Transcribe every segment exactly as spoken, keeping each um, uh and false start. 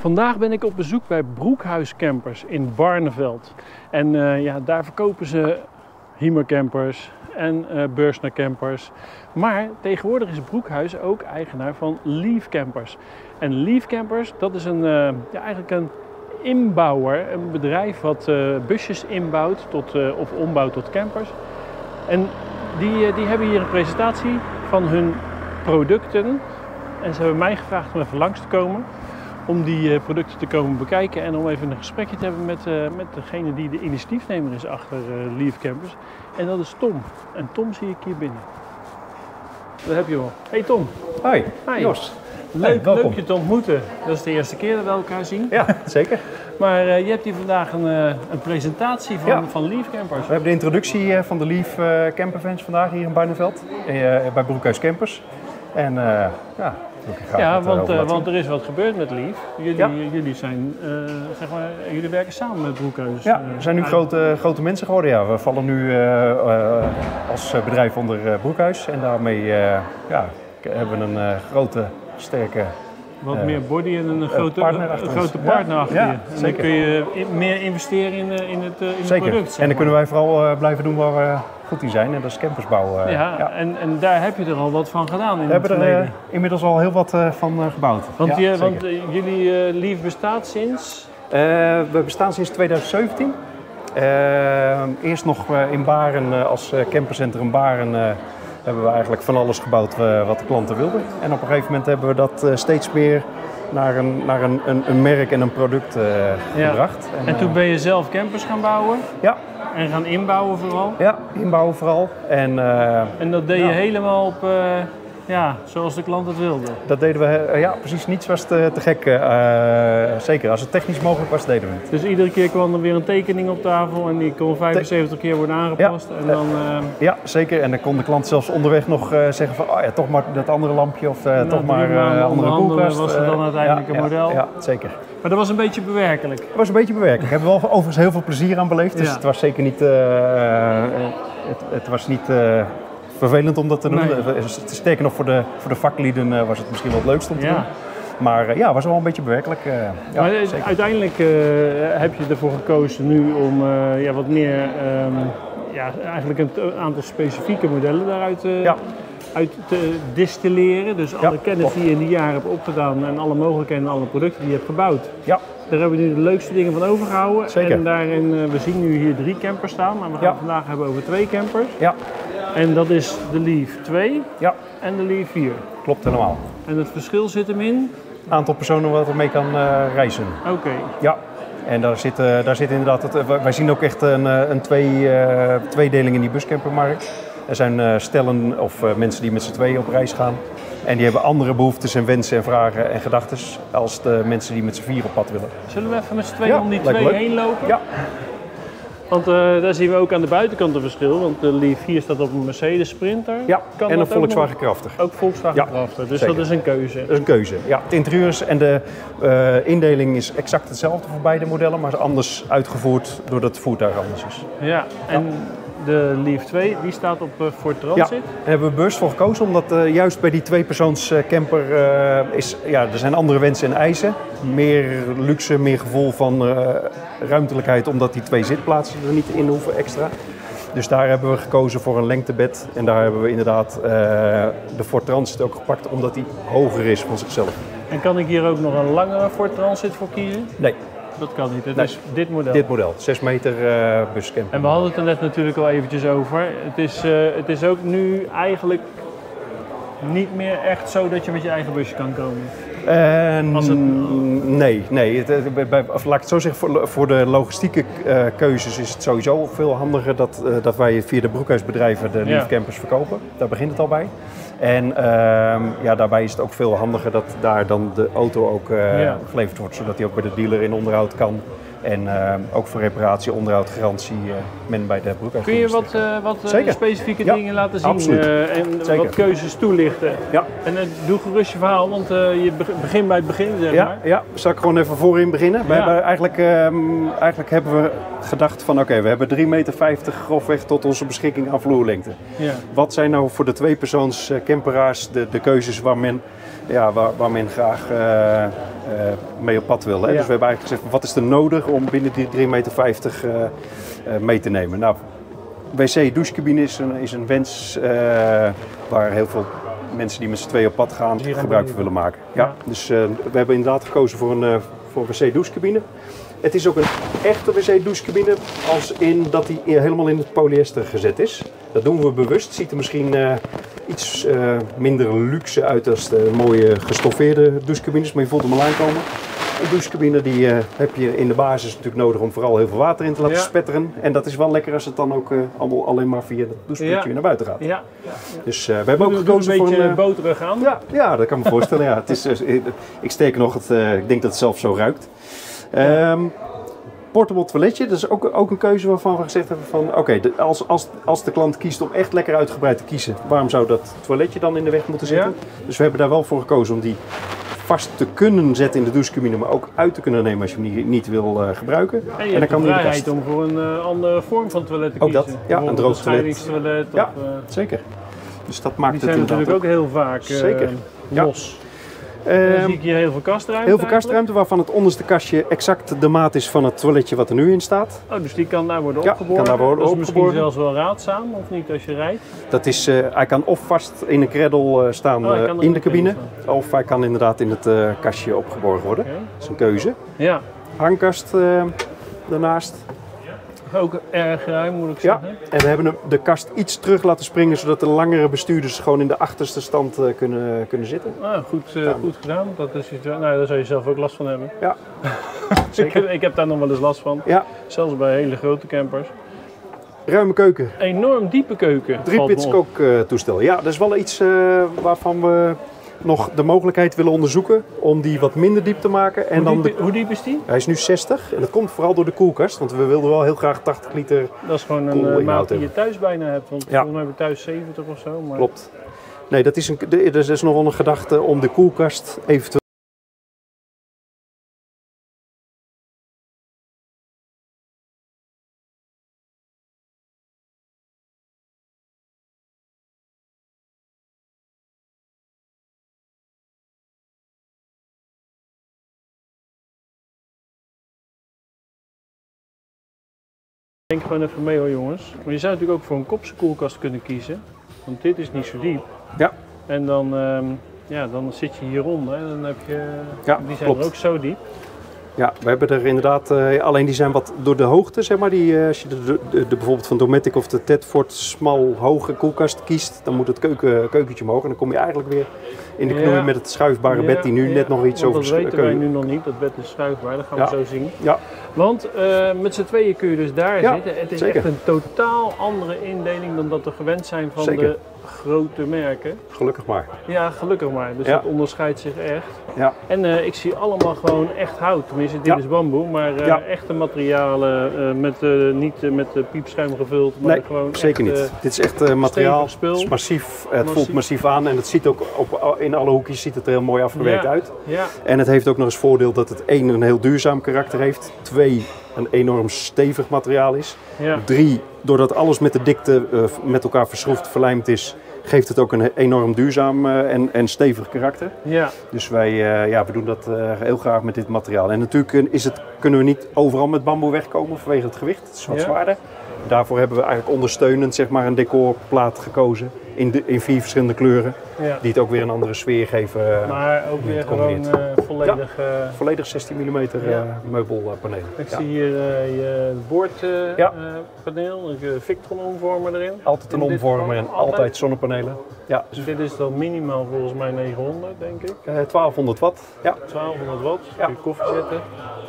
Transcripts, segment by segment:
Vandaag ben ik op bezoek bij Broekhuis Campers in Barneveld. En uh, ja, daar verkopen ze Hymer Campers en uh, Bürstner Campers. Maar tegenwoordig is Broekhuis ook eigenaar van Leaf Campers. En Leaf Campers, dat is een, uh, ja, eigenlijk een inbouwer, een bedrijf wat uh, busjes inbouwt tot, uh, of ombouwt tot campers. En die, uh, die hebben hier een presentatie van hun producten. En ze hebben mij gevraagd om even langs te komen, om die producten te komen bekijken en om even een gesprekje te hebben met, uh, met degene die de initiatiefnemer is achter uh, Leaf Campers. En dat is Tom. En Tom zie ik hier binnen. Daar heb je wel. Hey Tom. Hoi. Hi. Jos. Leuk, hey, leuk je te ontmoeten. Dat is de eerste keer dat we elkaar zien. Ja, zeker. Maar uh, je hebt hier vandaag een, uh, een presentatie van, ja. van Leaf Campers. We hebben de introductie uh, van de Leaf uh, Campervans vandaag hier in Barneveld, uh, bij Broekhuis Campers. En uh, ja... Ja, want, uh, want er is wat gebeurd met Leaf. Jullie, ja. jullie, zijn, uh, zeg maar, jullie werken samen met Broekhuis. Ja, we zijn nu grote, grote mensen geworden. Ja. We vallen nu uh, uh, als bedrijf onder Broekhuis. En daarmee uh, ja, hebben we een uh, grote, sterke... Wat uh, meer body en een grote partner achter, een grote partner ja. achter ja, je. En dan kun je in, meer investeren in, in het, in het zeker. product. Zeg maar. En dan kunnen wij vooral uh, blijven doen waar we goed in zijn. En dat is campersbouw. Uh, ja, ja. En, en daar heb je er al wat van gedaan in we het verleden. We hebben er uh, inmiddels al heel wat uh, van uh, gebouwd. Want, ja, je, want uh, jullie uh, Leaf bestaat sinds? Uh, we bestaan sinds twintig zeventien. Uh, eerst nog uh, in Baren, uh, als uh, campercentrum Baren... Uh, hebben we eigenlijk van alles gebouwd uh, wat de klanten wilden. En op een gegeven moment hebben we dat uh, steeds meer naar een, naar een, een, een merk en een product uh, ja. gebracht. En, en toen uh, ben je zelf campers gaan bouwen? Ja. En gaan inbouwen vooral? Ja, inbouwen vooral. En, uh, en dat deed ja. je helemaal op, uh, ja, zoals de klant het wilde? Dat deden we, uh, ja, precies. Niets was te, te gek. Uh, zeker, als het technisch mogelijk was, deden we het. Dus iedere keer kwam er weer een tekening op tafel en die kon vijfenzeventig keer worden aangepast? Ja, en dan, uh... ja zeker. En dan kon de klant zelfs onderweg nog uh, zeggen van, oh ja, toch maar dat andere lampje of uh, nou, toch maar uh, andere koelkast. Dat was het dan uiteindelijk ja, een model? Ja, ja, zeker. Maar dat was een beetje bewerkelijk? Dat was een beetje bewerkelijk. We hebben wel overigens heel veel plezier aan beleefd, dus ja. het was zeker niet... Uh, het, het was niet... Uh, vervelend om dat te doen. Nee. Sterker nog, voor de, voor de vaklieden was het misschien wel het leukst om te ja. doen. Maar ja, was wel een beetje bewerkelijk. Ja, maar uiteindelijk uh, heb je ervoor gekozen nu om uh, ja, wat meer, um, ja, eigenlijk een aantal specifieke modellen daaruit uh, ja. uit te distilleren. Dus alle ja, kennis die je in die jaren hebt opgedaan en alle mogelijkheden en alle producten die je hebt gebouwd. Ja. Daar hebben we nu de leukste dingen van overgehouden. Zeker. En daarin, uh, we zien nu hier drie campers staan, maar we gaan ja. het vandaag hebben over twee campers. Ja. En dat is de Leaf twee ja. en de Leaf vier. Klopt helemaal. En het verschil zit hem in? Aantal personen wat ermee kan uh, reizen. Oké. Okay. Ja. En daar zit, uh, daar zit inderdaad, het, uh, wij zien ook echt een, een twee, uh, tweedeling in die buscampermarkt. Er zijn uh, stellen of uh, mensen die met z'n tweeën op reis gaan. En die hebben andere behoeftes en wensen en vragen en gedachten als de mensen die met z'n vier op pad willen. Zullen we even met z'n tweeën ja, om die twee leuk. heen lopen? Ja. Want uh, daar zien we ook aan de buitenkant een verschil, want de Leaf vier staat op een Mercedes Sprinter. Ja, kan en een Volkswagen Crafter. Ook Volkswagen Crafter, ja, dus zeker. dat is een keuze. Dat is een keuze, ja. Het interieur en de uh, indeling is exact hetzelfde voor beide modellen, maar anders uitgevoerd doordat het voertuig anders is. Ja, en ja. de Leaf twee, die staat op uh, Ford Transit. Ja, daar hebben we bewust voor gekozen, omdat uh, juist bij die tweepersoons uh, camper uh, is, ja, er zijn andere wensen en eisen. Meer luxe, meer gevoel van uh, ruimtelijkheid, omdat die twee zitplaatsen er niet in hoeven extra. Dus daar hebben we gekozen voor een lengtebed. En daar hebben we inderdaad uh, de Ford Transit ook gepakt, omdat die hoger is van zichzelf. En kan ik hier ook nog een langere Ford Transit voor kiezen? Nee. Dat kan niet. Het nee, is dit model. Dit model, zes meter uh, buscamper. En we hadden het er net natuurlijk al eventjes over. Het is, uh, het is ook nu eigenlijk niet meer echt zo dat je met je eigen busje kan komen. Uh, Als het... Nee, nee. Het, bij, of, laat ik het zo zeggen, voor, voor de logistieke uh, keuzes is het sowieso veel handiger dat, uh, dat wij via de broekhuisbedrijven de Leaf Campers ja. verkopen. Daar begint het al bij. En uh, ja, daarbij is het ook veel handiger dat daar dan de auto ook uh, ja. geleverd wordt, zodat die ook bij de dealer in onderhoud kan. En uh, ook voor reparatie, onderhoud, garantie, uh, men bij de broekhuis. Kun je wat, uh, wat uh, specifieke ja. dingen laten zien uh, en Zeker. wat keuzes toelichten? Ja. En uh, doe gerust je verhaal, want uh, je begint bij het begin, zeg ja, maar. Ja, zal ik gewoon even voorin beginnen? Ja. We hebben eigenlijk, um, eigenlijk hebben we gedacht van, oké, okay, we hebben drie meter vijftig grofweg tot onze beschikking aan vloerlengte. Ja. Wat zijn nou voor de tweepersoons uh, camperaars de, de keuzes waar men ja, waar, waar men graag uh, uh, mee op pad wil. Hè? Ja. Dus we hebben eigenlijk gezegd, wat is er nodig om binnen die drie meter vijftig uh, uh, mee te nemen? Nou, wc-douchecabine is een, is een wens uh, waar heel veel mensen die met z'n tweeën op pad gaan gebruik van willen maken. Ja. Ja. Dus uh, we hebben inderdaad gekozen voor een, uh, voor een wc-douchecabine. Het is ook een echte wc-douchecabine, als in dat die helemaal in het polyester gezet is. Dat doen we bewust. Ziet er misschien uh, iets uh, minder luxe uit als de mooie gestoffeerde douchecabines, maar je voelt hem al aankomen. Een douchecabine die uh, heb je in de basis natuurlijk nodig om vooral heel veel water in te laten ja. spetteren. En dat is wel lekker als het dan ook uh, allemaal alleen maar via dat douchepuntje ja. naar buiten gaat. Ja. Ja. Ja. Dus uh, we hebben ook gekozen voor een... beetje boterig aan. Ja, ja, dat kan me voorstellen. Ja. Het is, uh, ik steek nog, het, uh, ik denk dat het zelf zo ruikt. Um, portable toiletje, dat is ook, ook een keuze waarvan we gezegd hebben van oké, okay, als, als, als de klant kiest om echt lekker uitgebreid te kiezen, waarom zou dat toiletje dan in de weg moeten zitten? Ja. Dus we hebben daar wel voor gekozen om die vast te kunnen zetten in de douchecabine, maar ook uit te kunnen nemen als je hem niet, niet wil uh, gebruiken. En je en dan kan de vrijheid om voor een uh, andere vorm van toilet te kiezen. Ook dat, ja, een droog toilet. toilet of, ja, zeker. Dus dat maakt die het zijn natuurlijk ook heel vaak uh, zeker. los. Ja. Uh, dan zie ik hier heel veel kastruimte. Heel veel kastruimte, waarvan het onderste kastje exact de maat is van het toiletje wat er nu in staat. Oh, dus die kan daar worden ja, opgeborgen? Kan daar worden dat is opgeborgen. Misschien zelfs wel raadzaam, of niet, als je rijdt? Dat is, uh, hij kan of vast in een kreddel uh, staan oh, uh, in de cabine, van. Of hij kan inderdaad in het uh, kastje opgeborgen worden. Okay. Dat is een keuze. Ja. Hangkast uh, daarnaast. Ook erg ruim, moet ik zeggen. Ja, en we hebben de kast iets terug laten springen, zodat de langere bestuurders gewoon in de achterste stand kunnen, kunnen zitten. Ah, goed, uh, goed gedaan. Dat is, nou, daar zou je zelf ook last van hebben. Ja, zeker. ik, ik heb daar nog wel eens last van. Ja. Zelfs bij hele grote campers. Ruime keuken. Enorm diepe keuken. Drie pits kooktoestel. Ja, dat is wel iets uh, waarvan we nog de mogelijkheid willen onderzoeken om die wat minder diep te maken. En hoe, dan diep, de, hoe diep is die? Hij is nu zestig en dat komt vooral door de koelkast, want we wilden wel heel graag tachtig liter. Dat is gewoon een maat die je thuis bijna hebt, want ja. volgens mij hebben we thuis zeventig of zo. Maar... Klopt. Nee, dat is, een, dat is nog wel een gedachte om de koelkast eventueel... Denk gewoon even mee hoor jongens, maar je zou natuurlijk ook voor een kopse koelkast kunnen kiezen, want dit is niet zo diep. Ja. En dan, um, ja, dan zit je hieronder en dan heb je, ja, die zijn klopt. er ook zo diep. Ja, we hebben er inderdaad, uh, alleen die zijn wat door de hoogte zeg maar, die, uh, als je de, de, de, bijvoorbeeld van Dometic of de Tedford smal hoge koelkast kiest, dan moet het keuken, keukentje omhoog en dan kom je eigenlijk weer in de knoei ja. met het schuifbare ja, bed die nu ja, net nog iets over schuift. Dat weten wij nu nog niet, dat bed is schuifbaar, dat gaan ja. we zo zien. Ja. Want uh, met z'n tweeën kun je dus daar ja, zitten. Het is zeker. echt een totaal andere indeling dan dat we gewend zijn van zeker. de grote merken. Gelukkig maar. Ja, gelukkig maar. Dus ja. dat onderscheidt zich echt. Ja. En uh, ik zie allemaal gewoon echt hout. Tenminste, dit ja. is bamboe, maar uh, ja. echte materialen uh, met, uh, niet uh, met uh, piepschuim gevuld. Maar nee, gewoon zeker echt, niet. Uh, dit is echt uh, materiaal. Het is massief. Het massief. voelt massief aan en het ziet ook op, in alle hoekjes ziet het er heel mooi afgewerkt ja. uit. Ja. En het heeft ook nog eens voordeel dat het één een heel duurzaam karakter heeft. Twee, een enorm stevig materiaal is. Ja. Drie, doordat alles met de dikte uh, met elkaar verschroefd, verlijmd is, geeft het ook een enorm duurzaam uh, en, en stevig karakter. Ja. Dus wij uh, ja, we doen dat uh, heel graag met dit materiaal. En natuurlijk is het, kunnen we niet overal met bamboe wegkomen vanwege het gewicht. Het is wat ja. zwaarder. Daarvoor hebben we eigenlijk ondersteunend zeg maar, een decorplaat gekozen in, de, in vier verschillende kleuren. Ja. Die het ook weer een andere sfeer geven. Maar ook weer gewoon uh, volledig... Ja, uh, volledig zestien millimeter ja. uh, meubelpanelen. Ik ja. zie hier uh, je boordpaneel, uh, ja. een Victron omvormer erin. Altijd een omvormer en altijd, altijd zonnepanelen. Ja. Dus dit is dan minimaal volgens mij negenhonderd denk ik. Uh, twaalfhonderd watt. Ja. twaalfhonderd watt, ja. Kun je koffie zetten.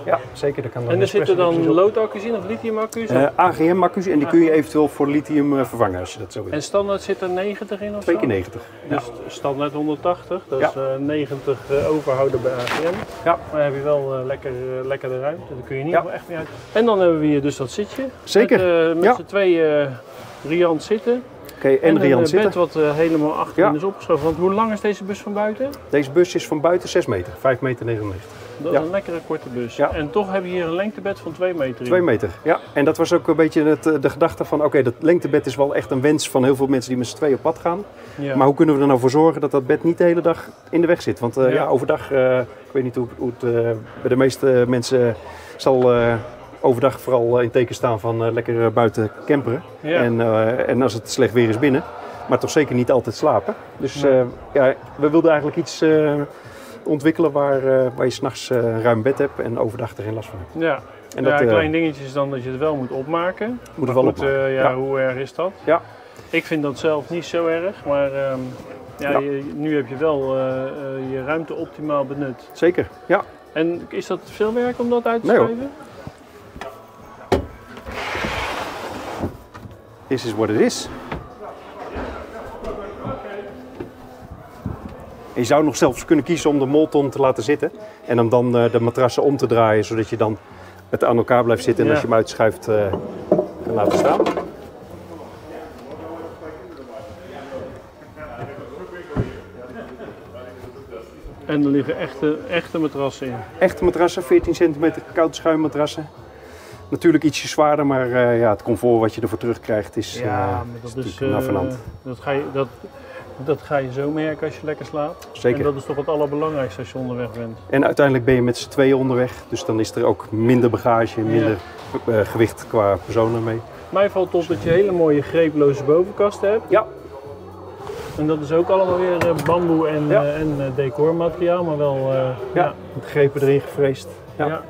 Ja, zeker. Dat kan dan en er zitten dan loodaccu's in of lithiumaccu's? Uh, A G M accu's en die kun je eventueel voor lithium uh, vervangen als je dat zo wil. En standaard zit er negentig in of zo? twee keer negentig. Dus ja. standaard honderdtachtig, dat ja. is uh, negentig uh, overhouden bij A G M. Ja. Maar dan heb je wel uh, lekker, uh, lekker de ruimte, daar kun je niet ja. echt mee uit. En dan hebben we hier dus dat zitje. Zeker. Met, uh, met ja. z'n tweeën uh, riant zitten. Okay, en, en een bed wat uh, helemaal achterin ja. is opgeschoven. Want hoe lang is deze bus van buiten? Deze bus is van buiten zes meter, vijf meter negenennegentig. Dat is ja. een lekkere korte bus. Ja. En toch heb je hier een lengtebed van twee meter in. twee meter, ja. En dat was ook een beetje het, de gedachte van, oké, okay, dat lengtebed is wel echt een wens van heel veel mensen die met z'n tweeën op pad gaan. Ja. Maar hoe kunnen we er nou voor zorgen dat dat bed niet de hele dag in de weg zit? Want uh, ja. ja, overdag, uh, ik weet niet hoe, hoe het uh, bij de meeste mensen zal... Uh, overdag vooral in teken staan van uh, lekker buiten camperen. Ja. En, uh, en als het slecht weer is binnen. Maar toch zeker niet altijd slapen. Dus uh, ja, we wilden eigenlijk iets uh, ontwikkelen waar, uh, waar je s'nachts uh, een ruim bed hebt en overdag er geen last van hebt. Ja, en dat, ja klein dingetje is dan dat je het wel moet opmaken. Moet het wel goed, opmaken. Uh, ja, ja. Hoe erg is dat? Ja. Ik vind dat zelf niet zo erg, maar um, ja, ja. Je, nu heb je wel uh, uh, je ruimte optimaal benut. Zeker, ja. En is dat veel werk om dat uit te schrijven? Nee, this is what it is. Je zou nog zelfs kunnen kiezen om de molton te laten zitten en om dan de matrassen om te draaien, zodat je dan het aan elkaar blijft zitten en ja. als je hem uitschuift uh, kan laten staan. En er liggen echte, echte matrassen in. Echte matrassen, veertien centimeter koud schuimmatrassen. Natuurlijk ietsje zwaarder, maar uh, ja, het comfort wat je ervoor terugkrijgt is, ja, uh, is dat natuurlijk af en aan. Dat ga je, dat, dat ga je zo merken als je lekker slaapt. Zeker. En dat is toch het allerbelangrijkste als je onderweg bent. En uiteindelijk ben je met z'n tweeën onderweg, dus dan is er ook minder bagage, minder ja. uh, gewicht qua personen mee. Mij valt op dat je hele mooie greeploze bovenkast hebt. Ja. En dat is ook allemaal weer uh, bamboe en, ja. uh, en uh, decormateriaal, maar wel... Uh, ja, ja. grepen erin gevreesd. Ja. Ja.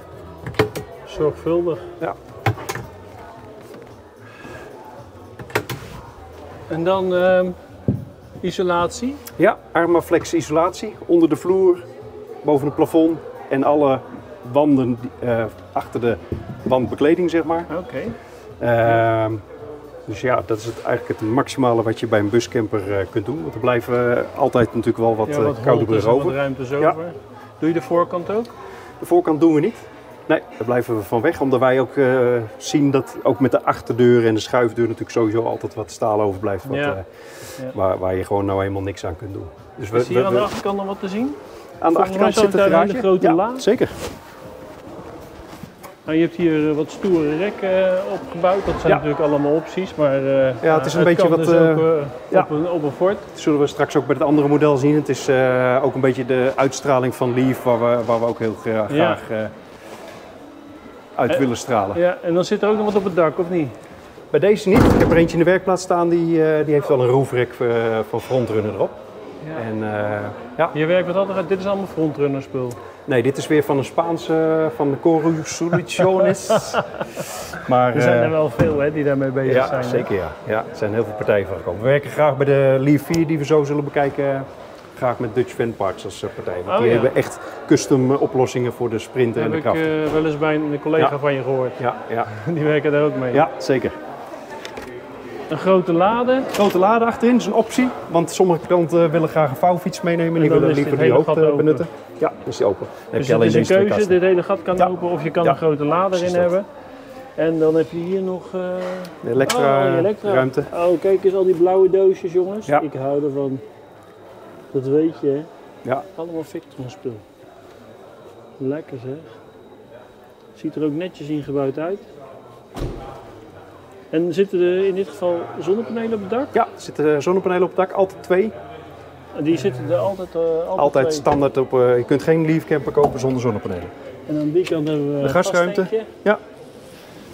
Zorgvuldig. Ja. En dan uh, isolatie? Ja, Armaflex isolatie. Onder de vloer, boven het plafond en alle wanden uh, achter de wandbekleding, zeg maar. Oké. Okay. Uh, ja. Dus ja, dat is het, eigenlijk het maximale wat je bij een buscamper uh, kunt doen. Want er blijven uh, altijd natuurlijk wel wat, ja, wat uh, koude brug over. Wat ruimtes over. Ja. Doe je de voorkant ook? De voorkant doen we niet. Nee, daar blijven we van weg, omdat wij ook uh, zien dat ook met de achterdeur en de schuifdeur natuurlijk sowieso altijd wat staal overblijft. Wat, ja. Uh, ja. Waar, waar je gewoon nou helemaal niks aan kunt doen. Dus we, is hier we, aan de achterkant nog wat te zien? Aan de achterkant zit een garage. Grote ja, la. Zeker. Nou, je hebt hier wat stoere rekken opgebouwd, dat zijn ja. natuurlijk allemaal opties, maar uh, ja, het is een het beetje wat dus uh, ook, uh, ja. op, een, op een Ford. Dat zullen we straks ook bij het andere model zien. Het is uh, ook een beetje de uitstraling van Leaf, waar we, waar we ook heel graag... Ja. Uh, uit willen stralen. Ja, en dan zit er ook nog wat op het dak, of niet? Bij deze niet. Ik heb er eentje in de werkplaats staan, die, uh, die heeft wel een roofrek uh, van Frontrunner erop. Ja. En, uh, ja. Je werkt met altijd uit, dit is allemaal Frontrunner spul? Nee, dit is weer van een Spaanse, van de Coru Solutiones. Maar er zijn uh, er wel veel hè, die daarmee bezig ja, zijn. Zeker, ja, zeker. Ja. Er zijn heel veel partijen van gekomen. We werken graag bij de Leaf vier die we zo zullen bekijken. Graag met Dutch Van Parks als partij. Want oh, die ja. hebben echt custom oplossingen voor de Sprinter en de Crafter. Heb ik uh, wel eens bij een collega ja. van je gehoord. Ja, ja. Die werken daar ook mee. Ja, zeker. Een grote lade. Een grote lade achterin is een optie. Want sommige klanten willen graag een vouwfiets meenemen. En die willen liever die hoofd benutten. Ja, dan is die open. Dan dus heb je het is een keuze. Dit hele gat kan ja. open of je kan ja. een grote lade erin hebben. En dan heb je hier nog uh... de elektra, oh, elektra ruimte. Oh, kijk eens al die blauwe doosjes jongens. Ja. Ik hou ervan. Dat weet je, hè? Ja. Allemaal Victron spul. Lekker zeg. Ziet er ook netjes ingebouwd uit. En zitten er in dit geval zonnepanelen op het dak? Ja, er zitten zonnepanelen op het dak, altijd twee. En die zitten er altijd uh, Altijd, altijd twee. Standaard op, uh, je kunt geen Leaf Camper kopen zonder zonnepanelen. En aan die kant hebben we de gasruimte. Ja.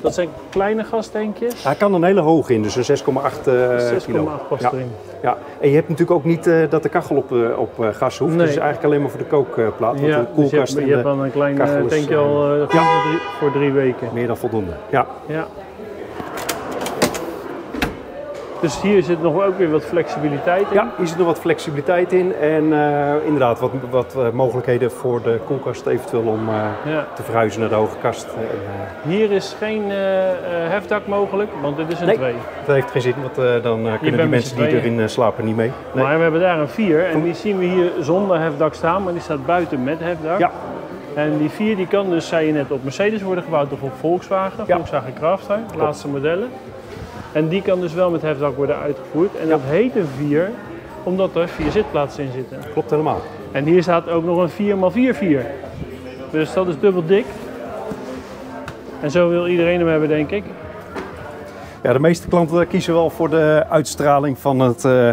Dat zijn kleine gastankjes. Hij kan een hele hoog in, dus een zes komma acht kilo. zes komma acht past erin. Ja. Ja. En je hebt natuurlijk ook niet uh, dat de kachel op, uh, op uh, gas hoeft. Nee. Het is eigenlijk alleen maar voor de kookplaat. Ja, de koelkast dus je hebt, je hebt dan een klein tankje is, al uh, ja. voor, drie, voor drie weken. Meer dan voldoende. Ja. Ja. Dus hier zit nog ook weer wat flexibiliteit in. Ja, hier zit nog wat flexibiliteit in en uh, inderdaad wat, wat uh, mogelijkheden voor de koelkast eventueel om uh, ja. te verhuizen naar de hoge kast. Uh, hier is geen uh, hefdak mogelijk, want dit is een twee. Nee, dat heeft geen zin, want uh, dan uh, kunnen die mensen die erin uh, slapen niet mee. Nee. Maar we hebben daar een vier en die zien we hier zonder hefdak staan, maar die staat buiten met hefdak. Ja. En die vier die kan dus, zei je net, op Mercedes worden gebouwd of op Volkswagen, ja. Volkswagen Crafter, de laatste modellen. En die kan dus wel met hefdak worden uitgevoerd. En ja. dat heet een vier, omdat er vier zitplaatsen in zitten. Klopt helemaal. En hier staat ook nog een vier maal vier vier. Dus dat is dubbel dik. En zo wil iedereen hem hebben, denk ik. Ja, de meeste klanten kiezen wel voor de uitstraling van, het, uh,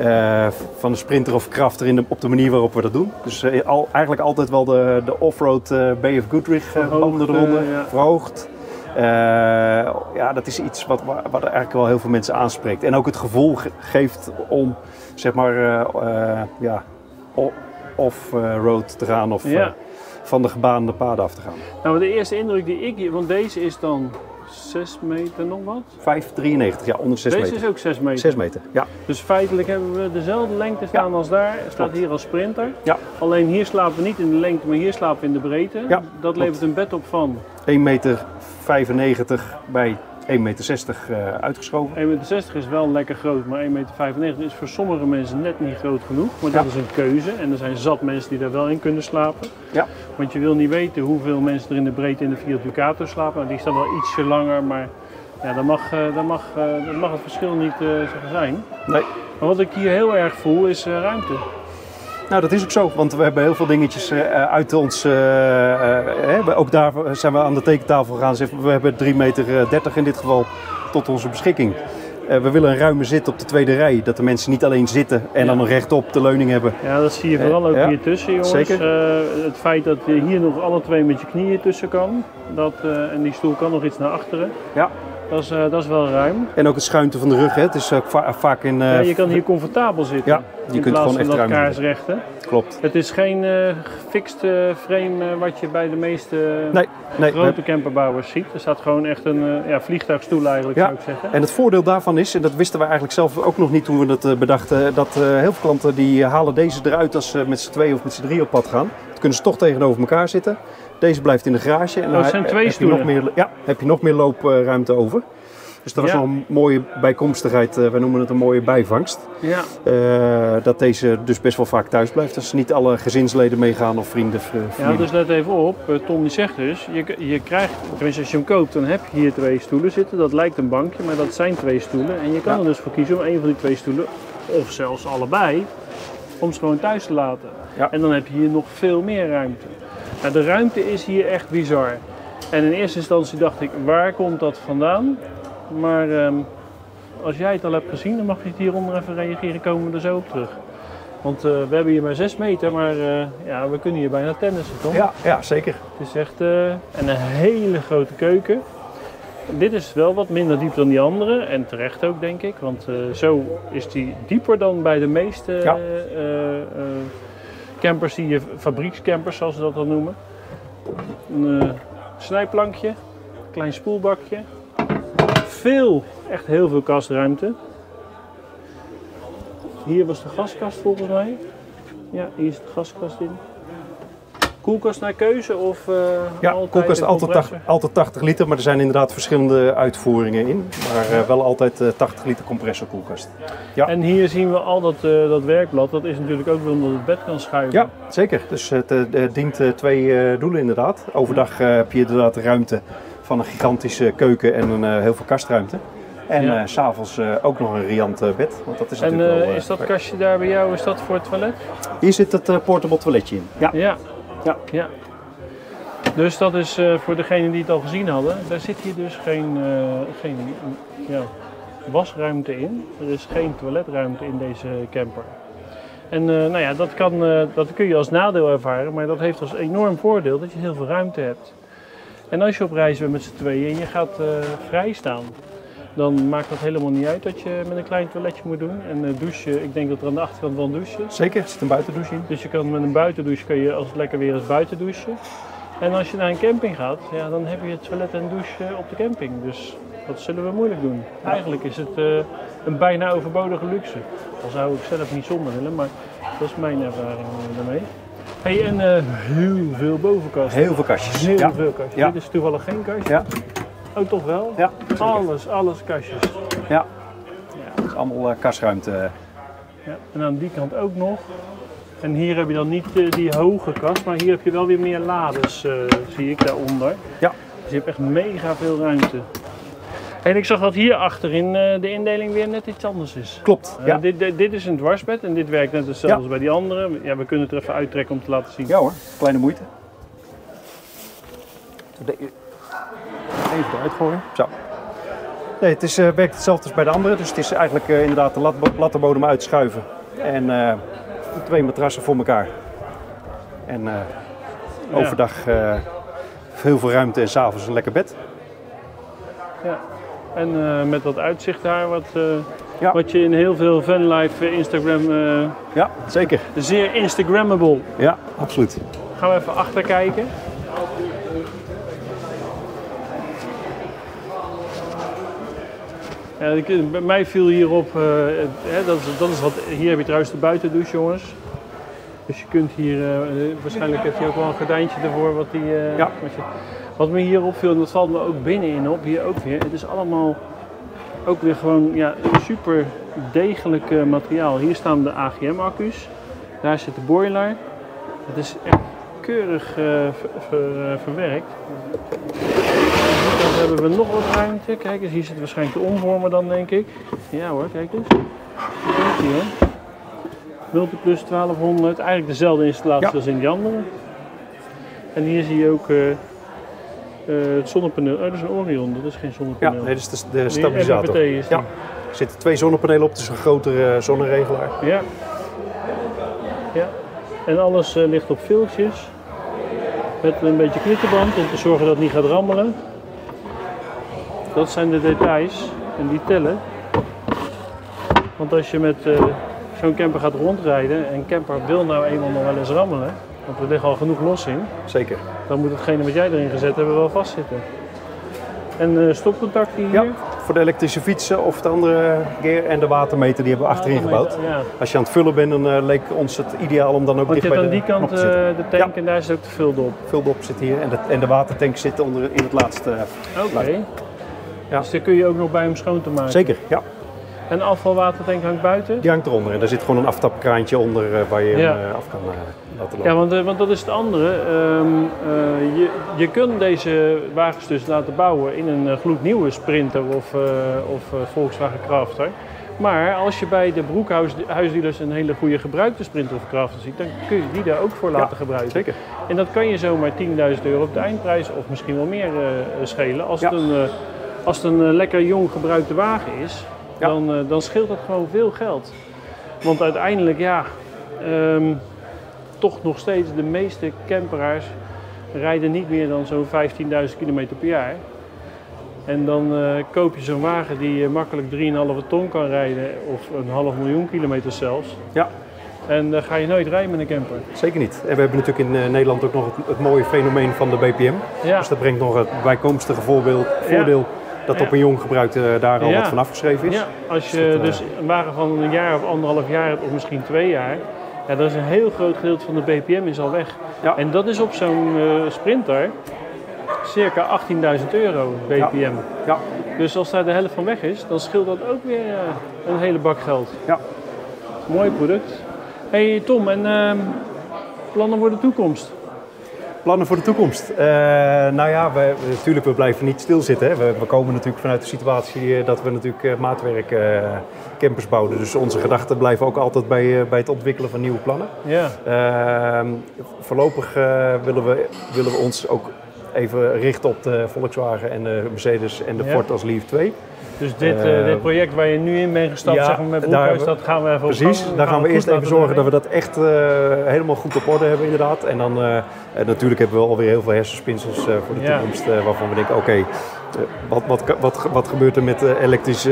uh, van de Sprinter of Crafter in de, op de manier waarop we dat doen. Dus uh, al, eigenlijk altijd wel de, de off-road uh, B F Goodrich banden eronder, uh, ja. verhoogd. Uh, ja, dat is iets wat, wat eigenlijk wel heel veel mensen aanspreekt. En ook het gevoel ge geeft om, zeg maar, uh, uh, ja, off-road te gaan of ja. uh, van de gebaande paden af te gaan. Nou, de eerste indruk die ik, want deze is dan zes meter nog wat? vijf komma drieënnegentig, ja, onder zes meter. Deze is ook zes meter? zes meter, ja. Dus feitelijk hebben we dezelfde lengte staan ja. als daar. Er staat hier als Sprinter. Ja. Alleen hier slapen we niet in de lengte, maar hier slapen we in de breedte. Ja. Dat levert een bed op van één komma vijfennegentig meter bij één komma zestig meter uh, uitgeschoven. één komma zestig meter is wel lekker groot, maar één komma vijfennegentig meter is voor sommige mensen net niet groot genoeg. Maar dat ja. is een keuze en er zijn zat mensen die daar wel in kunnen slapen. Ja. Want je wil niet weten hoeveel mensen er in de breedte in de Fiat Ducato slapen. Nou, die staat wel ietsje langer, maar ja, dat, mag, dat, mag, dat mag het verschil niet uh, zijn. Nee. Maar wat ik hier heel erg voel is uh, ruimte. Nou, dat is ook zo, want we hebben heel veel dingetjes uit ons, uh, uh, ook daar zijn we aan de tekentafel gegaan. We hebben drie meter dertig in dit geval tot onze beschikking. Uh, we willen een ruime zit op de tweede rij, dat de mensen niet alleen zitten en ja. dan rechtop de leuning hebben. Ja, dat zie je vooral ook uh, ja. hier tussen, jongens. Zeker. Uh, het feit dat je hier nog alle twee met je knieën tussen kan, dat, uh, en die stoel kan nog iets naar achteren. Ja. Dat is, uh, dat is wel ruim. En ook het schuinte van de rug, hè? Het is uh, va vaak in... Uh, ja, je kan hier comfortabel zitten. Ja, je in kunt plaats gewoon van echt dat kaarsrecht. Klopt. Het is geen uh, fixed uh, frame uh, wat je bij de meeste nee, nee, grote nee. camperbouwers ziet. Er staat gewoon echt een uh, ja, vliegtuigstoel eigenlijk, ja. zou ik zeggen. En het voordeel daarvan is, en dat wisten we eigenlijk zelf ook nog niet toen we dat uh, bedachten, dat uh, heel veel klanten die halen deze eruit als ze met z'n tweeën of met z'n drieën op pad gaan. Dan kunnen ze toch tegenover elkaar zitten. Deze blijft in de garage en dan oh, het zijn twee heb, je nog meer, ja, heb je nog meer loopruimte over. Dus dat was ja. wel een mooie bijkomstigheid, wij noemen het een mooie bijvangst. Ja. Uh, dat deze dus best wel vaak thuis blijft als niet alle gezinsleden meegaan of vrienden. Familie. Ja, dus let even op, Tom die zegt dus, je, je krijgt, tenminste als je hem koopt, dan heb je hier twee stoelen zitten. Dat lijkt een bankje, maar dat zijn twee stoelen. En je kan ja. er dus voor kiezen om een van die twee stoelen, of zelfs allebei, om ze gewoon thuis te laten. Ja. En dan heb je hier nog veel meer ruimte. Nou, de ruimte is hier echt bizar. En in eerste instantie dacht ik, waar komt dat vandaan? Maar um, als jij het al hebt gezien, dan mag je het hieronder even reageren. Komen we er zo op terug. Want uh, we hebben hier maar zes meter, maar uh, ja, we kunnen hier bijna tennissen, toch? Ja, ja zeker. Het is echt uh, een hele grote keuken. Dit is wel wat minder diep dan die andere. En terecht ook, denk ik. Want uh, zo is die dieper dan bij de meeste... Ja. Uh, uh, campers die je fabriekscampers, zoals ze dat dan noemen. Een uh, snijplankje, klein spoelbakje. Veel, echt heel veel kastruimte. Hier was de gaskast volgens mij. Ja, hier is de gaskast in. Koelkast naar keuze of uh, ja, altijd koelkast altijd, altijd tachtig liter, maar er zijn inderdaad verschillende uitvoeringen in. Maar uh, wel altijd uh, tachtig liter compressor koelkast. Ja. En hier zien we al dat, uh, dat werkblad, dat is natuurlijk ook wel omdat het bed kan schuiven. Ja, zeker. Dus het uh, dient uh, twee uh, doelen inderdaad. Overdag uh, heb je inderdaad de ruimte van een gigantische keuken en uh, heel veel kastruimte. En ja. uh, s'avonds uh, ook nog een riant uh, bed. Want dat is en natuurlijk uh, wel, uh, is dat kastje daar bij jou, is dat voor het toilet? Hier zit het uh, portable toiletje in. Ja. ja. Ja. ja, dus dat is uh, voor degenen die het al gezien hadden, daar zit hier dus geen, uh, geen ja, wasruimte in. Er is geen toiletruimte in deze camper. En uh, nou ja, dat, kan, uh, dat kun je als nadeel ervaren, maar dat heeft als enorm voordeel dat je heel veel ruimte hebt. En als je op reis bent met z'n tweeën en je gaat uh, vrij staan, dan maakt dat helemaal niet uit dat je met een klein toiletje moet doen. En douchen, ik denk dat er aan de achterkant wel een douche is. Zeker, er zit een buitendouche in. Dus je kan met een buitendouche, kun je als het lekker weer is, buiten douchen. En als je naar een camping gaat, ja, dan heb je het toilet en douche op de camping. Dus dat zullen we moeilijk doen. Ja. Eigenlijk is het uh, een bijna overbodige luxe. Al zou ik zelf niet zonder willen, maar dat is mijn ervaring daarmee. Hey, en uh, heel veel bovenkasten. Heel veel kastjes. Heel ja. veel kastjes. Ja. Dit is toevallig geen kastje. Ja. Oh, toch wel? Ja. Alles, alles kastjes. Ja. ja. Dus allemaal uh, kastruimte. Ja. En aan die kant ook nog. En hier heb je dan niet uh, die hoge kast, maar hier heb je wel weer meer lades, uh, zie ik daaronder. Ja. Dus je hebt echt mega veel ruimte. En ik zag dat hier achterin uh, de indeling weer net iets anders is. Klopt. Uh, ja. dit, dit, dit is een dwarsbed en dit werkt net hetzelfde ja. als bij die andere. Ja, we kunnen het er even uittrekken om te laten zien. Ja hoor, kleine moeite. Even eruit gooien. Zo. Nee, het is, uh, werkt hetzelfde als bij de andere. Dus het is eigenlijk uh, inderdaad de lattenbodem uitschuiven. En uh, twee matrassen voor elkaar. En uh, overdag uh, heel veel ruimte en s'avonds een lekker bed. Ja. En uh, met dat uitzicht daar, wat, uh, ja. wat je in heel veel vanlife Instagram... Uh, ja, zeker. Zeer Instagrammable. Ja, absoluut. Gaan we even achterkijken. Ja, ik, bij mij viel hierop, uh, hè, dat, is, dat is wat, hier heb je trouwens de buitendouche, jongens. Dus je kunt hier, uh, waarschijnlijk heb je ook wel een gordijntje ervoor. Wat, die, uh, ja. wat, je, wat me hier opviel, en dat valt me ook binnenin op, hier ook weer. Het is allemaal ook weer gewoon ja, super degelijk uh, materiaal. Hier staan de A G M accu's, daar zit de boiler. Het is echt keurig uh, ver, ver, uh, verwerkt. Dan hebben we nog wat ruimte. Kijk eens, hier zit waarschijnlijk de omvormer dan, denk ik. Ja hoor, kijk eens. Hier. Multiplus twaalfhonderd, eigenlijk dezelfde installatie ja. als in die andere. En hier zie je ook uh, uh, het zonnepaneel. Oh, dat is een Orion, dat is geen zonnepaneel. Ja, nee, dat is de, de stabilisator. Is ja. Er zitten twee zonnepanelen op, dus een grotere zonneregelaar. Ja. ja. En alles uh, ligt op viltjes. Met een beetje klittenband om te zorgen dat het niet gaat rammelen. Dat zijn de details en die tellen. Want als je met uh, zo'n camper gaat rondrijden en camper wil nou eenmaal nog wel eens rammelen, want er ligt al genoeg los in. Zeker. Dan moet hetgene wat jij erin gezet hebt wel vastzitten. En uh, stopcontact hier? Ja, voor de elektrische fietsen of de andere gear en de watermeter die hebben we achterin gebouwd. Ja. Als je aan het vullen bent, dan uh, leek ons het ideaal om dan ook dicht bij de knop te zitten. Want je hebt aan die kant uh, de tank ja. en daar zit ook de vuldop. De vuldop zit hier en de, en de watertank zit onder, in het laatste. Uh, Oké. Okay. Ja. Dus daar kun je ook nog bij om schoon te maken? Zeker, ja. En afvalwatertank hangt buiten? Die hangt eronder en daar zit gewoon een aftapkraantje onder uh, waar je ja. hem uh, af kan uh, laten lopen. Ja, want, uh, want dat is het andere. Um, uh, je, je kunt deze wagens dus laten bouwen in een uh, gloednieuwe Sprinter of, uh, of uh, Volkswagen Crafter. Maar als je bij de Broekhuisdealers een hele goede gebruikte Sprinter of Crafter ziet, dan kun je die daar ook voor laten ja, gebruiken. Zeker. En dat kan je zomaar tienduizend euro op de eindprijs of misschien wel meer uh, schelen als ja. het een... Uh, Als het een lekker jong gebruikte wagen is, ja. dan, dan scheelt dat gewoon veel geld. Want uiteindelijk, ja, um, toch nog steeds de meeste camperaars rijden niet meer dan zo'n vijftienduizend kilometer per jaar. En dan uh, koop je zo'n wagen die uh, makkelijk drieënhalve ton kan rijden, of een half miljoen kilometer zelfs. Ja. En dan uh, ga je nooit rijden met een camper. Zeker niet. En we hebben natuurlijk in uh, Nederland ook nog het, het mooie fenomeen van de B P M. Ja. Dus dat brengt nog het bijkomstige voorbeeld, voordeel. Ja. Dat ja. op een jong gebruikte uh, daar al ja. wat van afgeschreven is. Ja. Als je dus, dat, uh... dus een wagen van een jaar of anderhalf jaar hebt, of misschien twee jaar, ja, dan is een heel groot gedeelte van de B P M is al weg. Ja. En dat is op zo'n uh, Sprinter circa achttienduizend euro B P M. Ja. Ja. Dus als daar de helft van weg is, dan scheelt dat ook weer uh, een hele bak geld. Ja. Mooi product. Hé hey, Tom, en uh, plannen voor de toekomst? Plannen voor de toekomst? Uh, nou ja, we, natuurlijk, we blijven niet stilzitten. Hè. We, we komen natuurlijk vanuit de situatie dat we natuurlijk maatwerk uh, campers bouwden. Dus onze gedachten blijven ook altijd bij, uh, bij het ontwikkelen van nieuwe plannen. Ja. Uh, voorlopig uh, willen, we, willen we ons ook even richten op de Volkswagen en de Mercedes en de ja. Ford als Leaf twee. Dus dit, uh, dit project waar je nu in bent gestapt, ja, zeg maar met Broekhuis, dat gaan we even precies, op. Precies, daar gaan we, we eerst even zorgen dat we dat echt uh, helemaal goed op orde hebben inderdaad. En dan uh, en natuurlijk hebben we alweer heel veel hersenspinsels uh, voor de ja. toekomst, uh, waarvan we denken, oké, okay, uh, wat, wat, wat, wat gebeurt er met uh, elektrische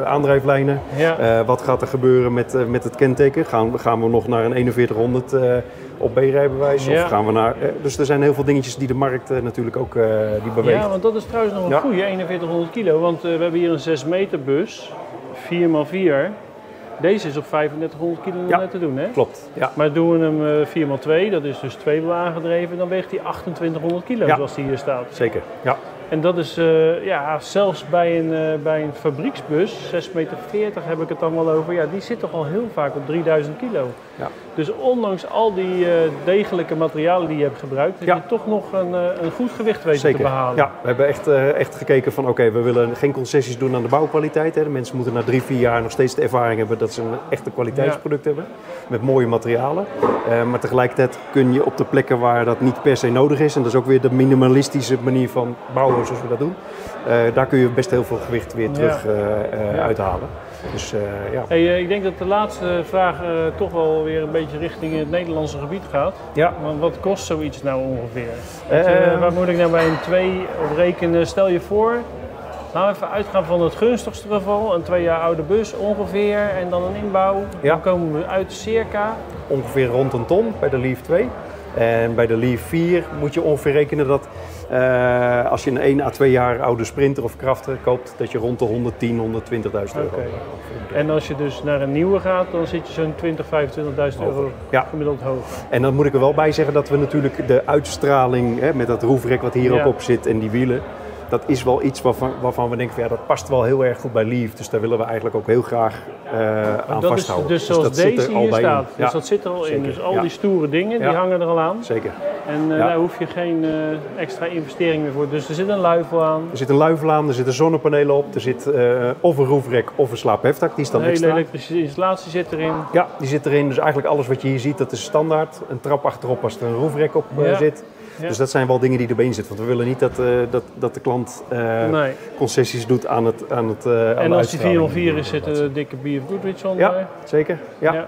uh, aandrijflijnen? Ja. Uh, wat gaat er gebeuren met, uh, met het kenteken? Gaan, gaan we nog naar een eenenveertighonderd uh, op B-rijbewijs? Ja. Of gaan we naar, uh, dus er zijn heel veel dingetjes die de markt uh, natuurlijk ook uh, die beweegt. Ja, want dat is trouwens nog een ja. goede eenenveertighonderd kilo, want uh, we hebben hier een zes meter bus, vier bij vier. Deze is op vijfendertighonderd kilometer ja, te doen, hè? Klopt. Ja. Maar doen we hem vier bij twee, dat is dus twee wiel aangedreven, dan weegt hij achtentwintighonderd kilo ja, zoals die hier staat. Zeker. Ja. En dat is uh, ja, zelfs bij een, uh, bij een fabrieksbus, zes meter veertig heb ik het dan wel over, ja, die zit toch al heel vaak op drieduizend kilo. Ja. Dus ondanks al die uh, degelijke materialen die je hebt gebruikt, heb ja. je toch nog een, uh, een goed gewicht weten Zeker. te behalen. Ja, we hebben echt, uh, echt gekeken van oké, okay, we willen geen concessies doen aan de bouwkwaliteit. Hè. De mensen moeten na drie, vier jaar nog steeds de ervaring hebben dat ze een echte kwaliteitsproduct ja. hebben. Met mooie materialen. Uh, maar tegelijkertijd kun je op de plekken waar dat niet per se nodig is, en dat is ook weer de minimalistische manier van bouwen zoals we dat doen, uh, daar kun je best heel veel gewicht weer terug ja. uh, uh, ja. uithalen. Dus, uh, ja. hey, uh, ik denk dat de laatste vraag uh, toch wel weer een beetje richting het Nederlandse gebied gaat. Ja. Want wat kost zoiets nou ongeveer? Want, uh, uh, waar moet ik nou bij een twee op rekenen? Stel je voor, laten we even uitgaan van het gunstigste geval, een twee jaar oude bus ongeveer en dan een inbouw. Ja. Dan komen we uit circa? Ongeveer rond een ton bij de Leaf twee. En bij de Leaf vier moet je ongeveer rekenen dat uh, als je een één à twee jaar oude Sprinter of Crafter koopt, dat je rond de honderdtien, honderdtwintigduizend euro. Okay. En als je dus naar een nieuwe gaat, dan zit je zo'n twintigduizend, vijfentwintigduizend euro ja. gemiddeld hoog. En dan moet ik er wel bij zeggen dat we natuurlijk de uitstraling, hè, met dat roofrek wat hier ja. ook op zit en die wielen, dat is wel iets waarvan, waarvan we denken van ja, dat past wel heel erg goed bij Leaf. Dus daar willen we eigenlijk ook heel graag uh, aan dat vasthouden. Is, dus zoals dus dat deze zit er al hier bij staat, ja. dus dat zit er al Zeker. in. Dus al ja. die stoere dingen, ja. die hangen er al aan. Zeker. En uh, ja. daar hoef je geen uh, extra investering meer voor. Dus er zit een luifel aan. Er zit een luifel aan, er zitten zonnepanelen op, er zit uh, of een roofrek of een slaapheftak. Die is dan een hele elektrische installatie zit erin. Ja, die zit erin. Dus eigenlijk alles wat je hier ziet, dat is standaard. Een trap achterop als er een roofrek op uh, ja. zit. Ja. Dus dat zijn wel dingen die erbij in zitten. Want we willen niet dat, uh, dat, dat de klant uh, nee. concessies doet aan het aan het uh, aan En als die vier nul vier is, zit een dikke B F Goodrich onder. Ja, zeker. Ja. Ja.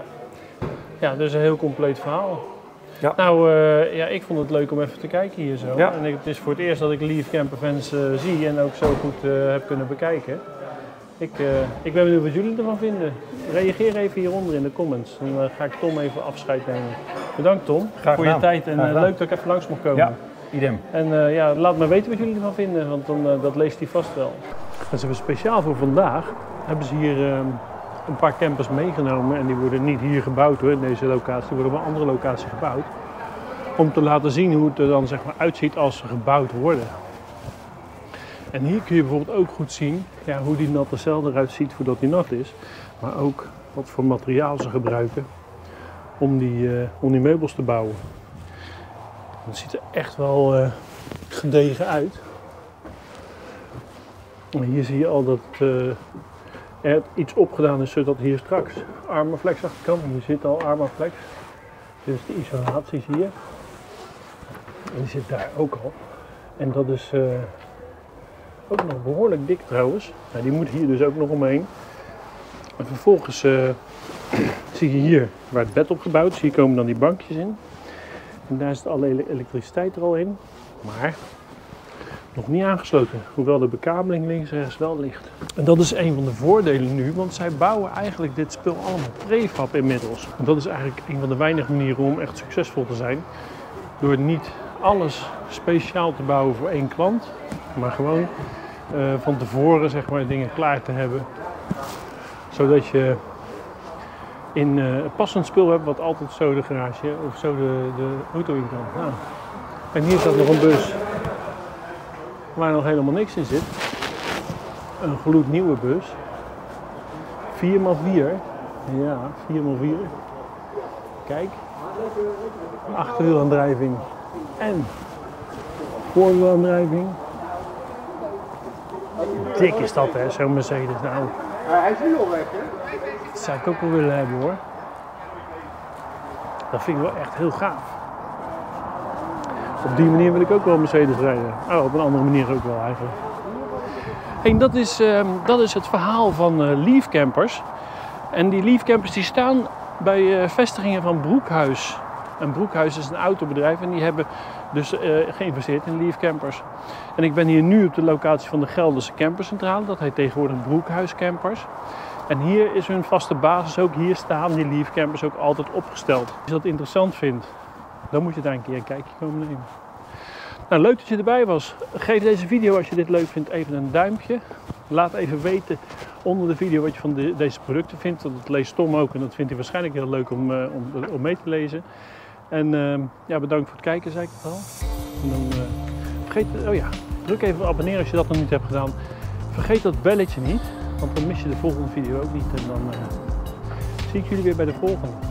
ja, dat is een heel compleet verhaal. Ja. Nou, uh, ja, ik vond het leuk om even te kijken hier zo. Ja. En ik, het is voor het eerst dat ik Leaf Campervans uh, zie en ook zo goed uh, heb kunnen bekijken. Ik, uh, ik ben benieuwd wat jullie ervan vinden. Reageer even hieronder in de comments. Dan ga ik Tom even afscheid nemen. Bedankt Tom Graag voor gedaan. je tijd en uh, leuk dat ik even langs mocht komen. Ja, idem. En uh, ja, laat me weten wat jullie ervan vinden, want dan, uh, dat leest hij vast wel. Dat is even speciaal voor vandaag. Hebben ze hier uh, een paar campers meegenomen en die worden niet hier gebouwd hoor, in deze locatie. Die worden op een andere locatie gebouwd. Om te laten zien hoe het er dan zeg maar uitziet als ze gebouwd worden. En hier kun je bijvoorbeeld ook goed zien ja, hoe die natte cel eruit ziet voordat die nat is. Maar ook wat voor materiaal ze gebruiken om die, uh, om die meubels te bouwen. Dat ziet er echt wel uh, gedegen uit. En hier zie je al dat uh, er iets opgedaan is zodat hier straks Armaflex achterkant. Hier zit al Armaflex. Dus de isolatie zie je. En die zit daar ook al. En dat is... Uh, ook nog behoorlijk dik trouwens. Nou, die moet hier dus ook nog omheen. En vervolgens uh, zie je hier waar het bed opgebouwd is. Hier komen dan die bankjes in. En daar zit alle elektriciteit er al in. Maar nog niet aangesloten. Hoewel de bekabeling links en rechts wel ligt. En dat is een van de voordelen nu. Want zij bouwen eigenlijk dit spul allemaal prefab inmiddels. En dat is eigenlijk een van de weinige manieren om echt succesvol te zijn. Door niet alles speciaal te bouwen voor één klant. Maar gewoon... Uh, van tevoren zeg maar dingen klaar te hebben, zodat je in uh, passend spul hebt wat altijd zo de garage of zo de, de auto in kan. Nou. En hier staat nog een bus waar nog helemaal niks in zit, een gloednieuwe bus, vier bij vier, ja vier bij vier, kijk, achterwielaandrijving en voorwielaandrijving. Dik is dat hè, zo'n Mercedes nou. Hij is nu al weg hè? Dat zou ik ook wel willen hebben hoor. Dat vind ik wel echt heel gaaf. Op die manier wil ik ook wel Mercedes rijden. Oh, op een andere manier ook wel eigenlijk. En dat is, uh, dat is het verhaal van uh, Leaf Campers. En die Leaf Campers die staan bij uh, vestigingen van Broekhuis. En Broekhuis is een autobedrijf en die hebben dus uh, geïnvesteerd in Leaf Campers. En ik ben hier nu op de locatie van de Gelderse Campercentrale. Dat heet tegenwoordig Broekhuis Campers. En hier is hun vaste basis ook. Hier staan die Leaf Campers ook altijd opgesteld. Als je dat interessant vindt, dan moet je daar een keer een kijkje komen nemen. Nou, leuk dat je erbij was. Geef deze video, als je dit leuk vindt, even een duimpje. Laat even weten onder de video wat je van de, deze producten vindt. Dat leest Tom ook en dat vindt hij waarschijnlijk heel leuk om, uh, om, om mee te lezen. En uh, ja, bedankt voor het kijken, zei ik het al. En dan uh, vergeet... Oh ja. Druk even op abonneren als je dat nog niet hebt gedaan. Vergeet dat belletje niet, want dan mis je de volgende video ook niet. En dan uh, zie ik jullie weer bij de volgende.